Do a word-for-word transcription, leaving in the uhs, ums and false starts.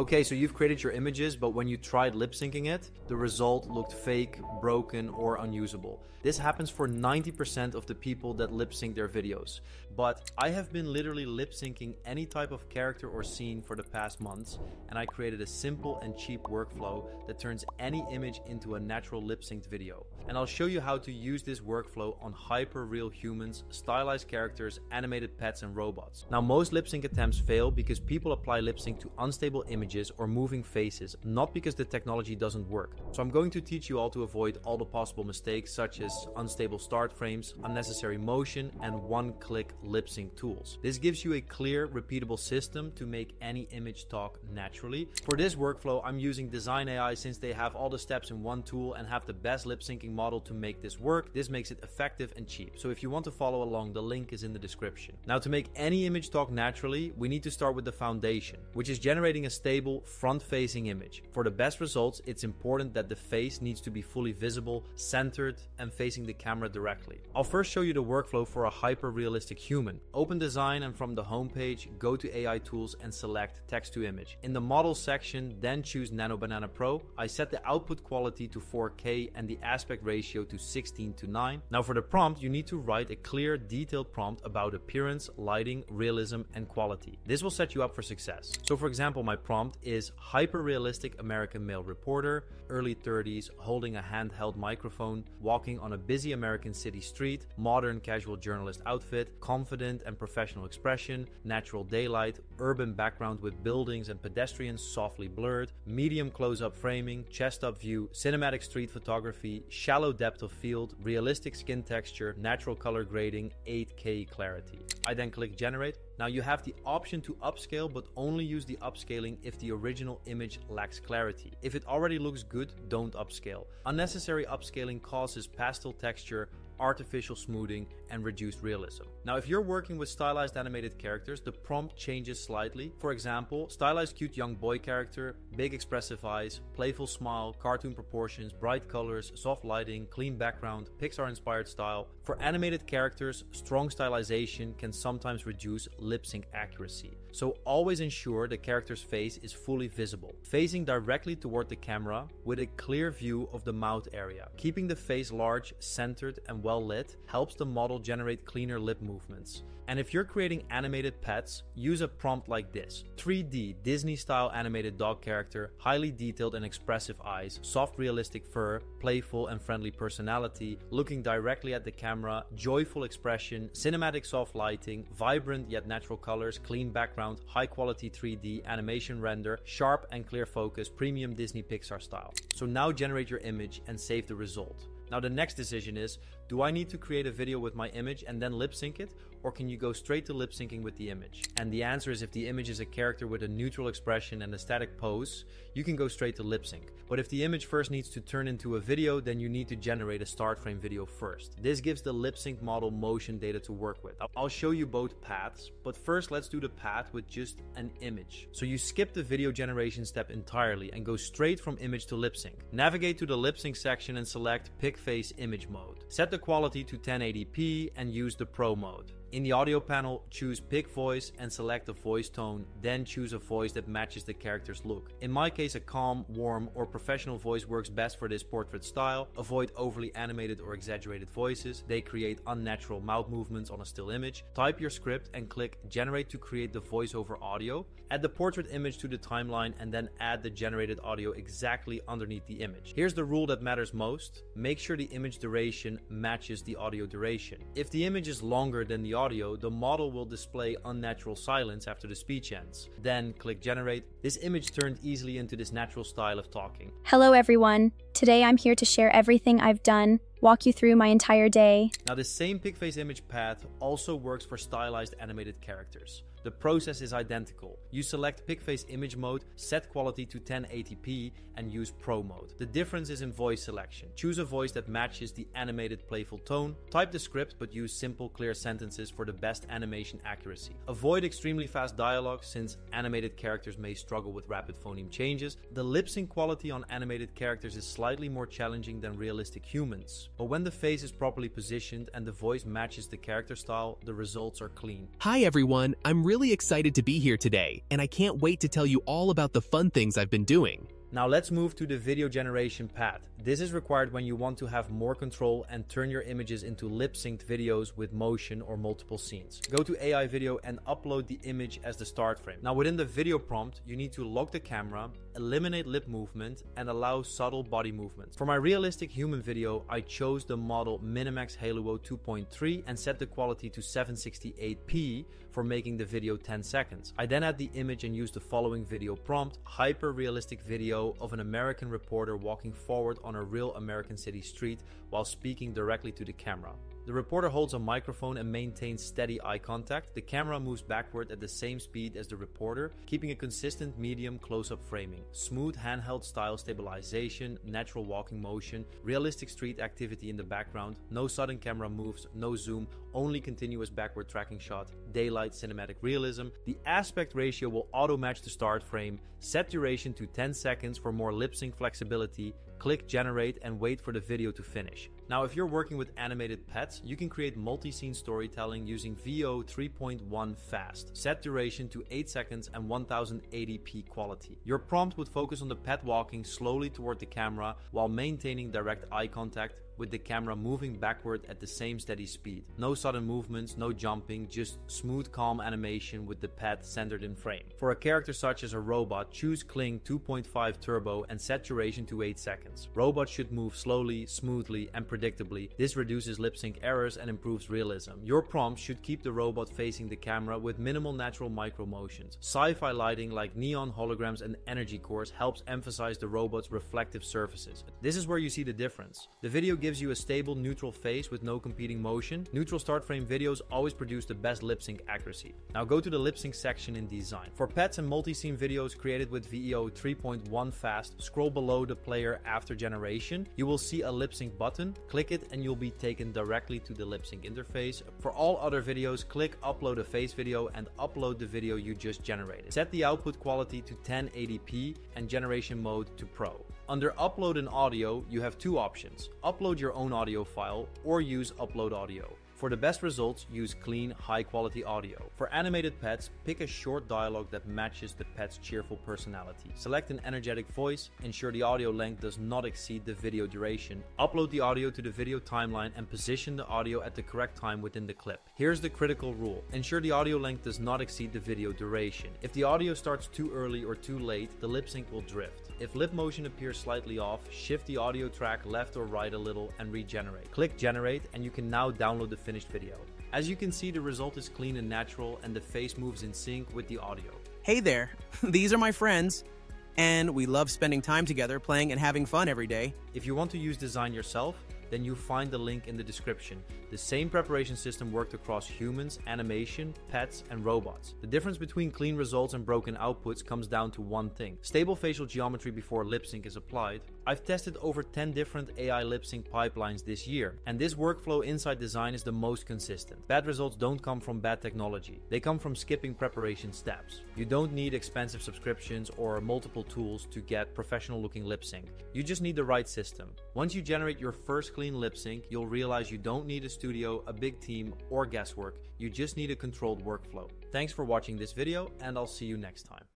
Okay, so you've created your images, but when you tried lip syncing it, the result looked fake, broken, or unusable. This happens for ninety percent of the people that lip sync their videos. But I have been literally lip syncing any type of character or scene for the past months, and I created a simple and cheap workflow that turns any image into a natural lip synced video. And I'll show you how to use this workflow on hyper real humans, stylized characters, animated pets, and robots. Now, most lip sync attempts fail because people apply lip sync to unstable images or moving faces, not because the technology doesn't work. So I'm going to teach you all to avoid all the possible mistakes, such as unstable start frames, unnecessary motion, and one-click lip sync tools. This gives you a clear, repeatable system to make any image talk naturally. For this workflow, I'm using Dzine A I since they have all the steps in one tool and have the best lip syncing model to make this work. This makes it effective and cheap. So if you want to follow along, the link is in the description. Now, to make any image talk naturally, we need to start with the foundation, which is generating a stable front-facing image. For the best results, it's important that the face needs to be fully visible, centered, and facing the camera directly. I'll first show you the workflow for a hyper-realistic human. Open Dzine, and from the homepage, go to A I Tools and select Text to Image. In the Model section, then choose Nano Banana Pro. I set the output quality to four K and the aspect ratio to sixteen to nine. Now for the prompt, you need to write a clear, detailed prompt about appearance, lighting, realism, and quality. This will set you up for success. So for example, my prompt is hyper-realistic American male reporter, early thirties, holding a handheld microphone, walking on a busy American city street, modern casual journalist outfit, confident and professional expression, natural daylight, urban background with buildings and pedestrians softly blurred, medium close-up framing, chest-up view, cinematic street photography, shallow depth of field, realistic skin texture, natural color grading, eight K clarity. I then click generate. Now you have the option to upscale, but only use the upscaling if the original image lacks clarity. If it already looks good, don't upscale. Unnecessary upscaling causes pastel texture, artificial smoothing, and reduced realism. Now, if you're working with stylized animated characters, the prompt changes slightly. For example, stylized cute young boy character, big expressive eyes, playful smile, cartoon proportions, bright colors, soft lighting, clean background, Pixar-inspired style. For animated characters, strong stylization can sometimes reduce lip sync accuracy. So always ensure the character's face is fully visible, facing directly toward the camera with a clear view of the mouth area. Keeping the face large, centered, and well well lit helps the model generate cleaner lip movements. And if you're creating animated pets, use a prompt like this: three D Disney style animated dog character, highly detailed and expressive eyes, soft realistic fur, playful and friendly personality, looking directly at the camera, joyful expression, cinematic soft lighting, vibrant yet natural colors, clean background, high quality three D animation render, sharp and clear focus, premium Disney Pixar style. So now generate your image and save the result. Now the next decision is, do I need to create a video with my image and then lip sync it? Or can you go straight to lip syncing with the image? And the answer is, if the image is a character with a neutral expression and a static pose, you can go straight to lip sync. But if the image first needs to turn into a video, then you need to generate a start frame video first. This gives the lip sync model motion data to work with. I'll show you both paths, but first let's do the path with just an image. So you skip the video generation step entirely and go straight from image to lip sync. Navigate to the lip sync section and select pick face image mode. Set the quality to ten eighty p and use the pro mode. In the audio panel, choose pick voice and select a voice tone, then choose a voice that matches the character's look. In my case, a calm, warm, or professional voice works best for this portrait style. Avoid overly animated or exaggerated voices. They create unnatural mouth movements on a still image. Type your script and click generate to create the voiceover audio. Add the portrait image to the timeline and then add the generated audio exactly underneath the image. Here's the rule that matters most. Make sure the image duration matches the audio duration. If the image is longer than the audio, the model will display unnatural silence after the speech ends. Then click generate. This image turned easily into this natural style of talking. Hello everyone. Today I'm here to share everything I've done, walk you through my entire day. Now the same pick face image path also works for stylized animated characters. The process is identical. You select pick face image mode, set quality to ten eighty p, and use pro mode. The difference is in voice selection. Choose a voice that matches the animated playful tone. Type the script, but use simple, clear sentences for the best animation accuracy. Avoid extremely fast dialogue since animated characters may struggle with rapid phoneme changes. The lip sync quality on animated characters is slightly more challenging than realistic humans. But when the face is properly positioned and the voice matches the character style, the results are clean. Hi everyone, I'm really excited to be here today, and I can't wait to tell you all about the fun things I've been doing. Now let's move to the video generation path. This is required when you want to have more control and turn your images into lip-synced videos with motion or multiple scenes. Go to A I video and upload the image as the start frame. Now within the video prompt, you need to lock the camera, eliminate lip movement, and allow subtle body movement. For my realistic human video, I chose the model Minimax Halo two point three and set the quality to seven sixty-eight p for making the video ten seconds. I then add the image and use the following video prompt, hyper-realistic video of an American reporter walking forward on a real American city street while speaking directly to the camera. The reporter holds a microphone and maintains steady eye contact. The camera moves backward at the same speed as the reporter, keeping a consistent medium close-up framing. Smooth handheld style stabilization, natural walking motion, realistic street activity in the background, no sudden camera moves, no zoom, only continuous backward tracking shot, daylight cinematic realism. The aspect ratio will auto-match the start frame, set duration to ten seconds for more lip-sync flexibility, click generate and wait for the video to finish. Now if you're working with animated pets, you can create multi-scene storytelling using V E O three point one fast. Set duration to eight seconds and ten eighty p quality. Your prompt would focus on the pet walking slowly toward the camera while maintaining direct eye contact, with the camera moving backward at the same steady speed. No sudden movements, no jumping, just smooth, calm animation with the pet centered in frame. For a character such as a robot, choose Kling two point five turbo and set duration to eight seconds. Robots should move slowly, smoothly, and predictably. This reduces lip sync errors and improves realism. Your prompt should keep the robot facing the camera with minimal natural micro motions. Sci-fi lighting like neon holograms and energy cores helps emphasize the robot's reflective surfaces. This is where you see the difference. The video gives gives you a stable neutral face with no competing motion. Neutral start frame videos always produce the best lip sync accuracy. Now go to the lip sync section in Design. For pets and multi-scene videos created with V E O three point one fast, scroll below the player after generation. You will see a lip sync button. Click it and you'll be taken directly to the lip sync interface. For all other videos, click upload a face video and upload the video you just generated. Set the output quality to ten eighty p and generation mode to pro. Under upload and audio, you have two options. Upload your own audio file or use upload audio. For the best results, use clean, high-quality audio. For animated pets, pick a short dialogue that matches the pet's cheerful personality. Select an energetic voice, ensure the audio length does not exceed the video duration. Upload the audio to the video timeline and position the audio at the correct time within the clip. Here's the critical rule. Ensure the audio length does not exceed the video duration. If the audio starts too early or too late, the lip sync will drift. If lip motion appears slightly off, shift the audio track left or right a little and regenerate. Click generate and you can now download the finished video. As you can see, the result is clean and natural and the face moves in sync with the audio. Hey there, these are my friends. And we love spending time together, playing and having fun every day. If you want to use Dzine yourself, then you find the link in the description. The same preparation system worked across humans, animation, pets, and robots. The difference between clean results and broken outputs comes down to one thing. Stable facial geometry before lip sync is applied. I've tested over ten different A I lip sync pipelines this year, and this workflow inside Dzine is the most consistent. Bad results don't come from bad technology. They come from skipping preparation steps. You don't need expensive subscriptions or multiple tools to get professional looking lip sync. You just need the right system. Once you generate your first clean lip sync, you'll realize you don't need a studio, a big team, or guesswork. You just need a controlled workflow. Thanks for watching this video, and I'll see you next time.